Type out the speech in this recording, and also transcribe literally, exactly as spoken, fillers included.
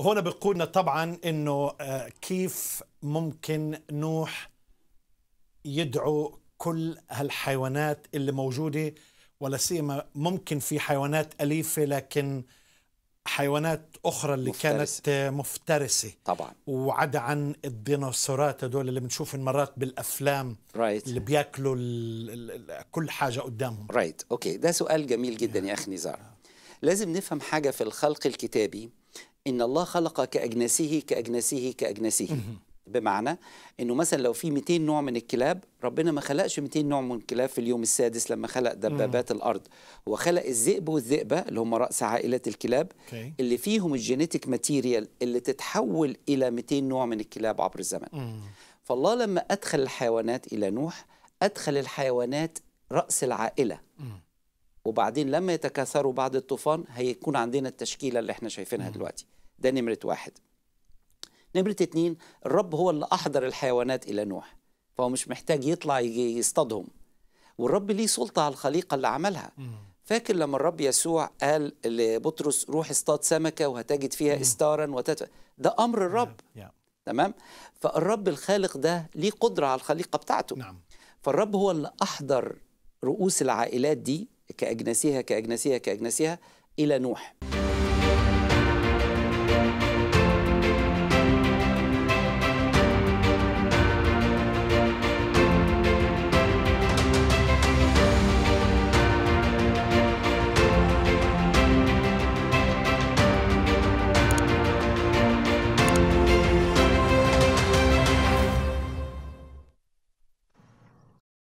هنا بيقولنا طبعا انه كيف ممكن نوح يدعو كل هالحيوانات اللي موجوده، ولا سيما ممكن في حيوانات اليفه لكن حيوانات اخرى اللي مفترس. كانت مفترسه طبعا، وعدا عن الديناصورات هدول اللي بنشوف مرات بالافلام right. اللي بياكلوا كل حاجه قدامهم. رايت right. اوكي okay. ده سؤال جميل جدا yeah. يا اخي نزار، لازم نفهم حاجه في الخلق الكتابي، ان الله خلق كاجناسه كاجناسه كاجناسه بمعنى انه مثلا لو في مئتين نوع من الكلاب، ربنا ما خلقش مئتين نوع من الكلاب في اليوم السادس لما خلق دبابات الارض. هو خلق الذئب والذئبه اللي هم راس عائلات الكلاب اللي فيهم الجينيتيك ماتيريال اللي تتحول الى مئتين نوع من الكلاب عبر الزمن. فالله لما ادخل الحيوانات الى نوح ادخل الحيوانات راس العائله، وبعدين لما يتكاثروا بعد الطوفان هيكون عندنا التشكيله اللي احنا شايفينها دلوقتي. ده نمره واحد. نمرة اتنين، الرب هو اللي أحضر الحيوانات إلى نوح، فهو مش محتاج يطلع يصطادهم، والرب ليه سلطة على الخليقة اللي عملها. فاكر لما الرب يسوع قال لبطرس روح اصطاد سمكة وهتجد فيها إستارا وتت... ده أمر الرب. تمام؟ فالرب الخالق ده ليه قدرة على الخليقة بتاعته. نعم. فالرب هو اللي أحضر رؤوس العائلات دي كأجناسها كأجناسها كأجناسها إلى نوح.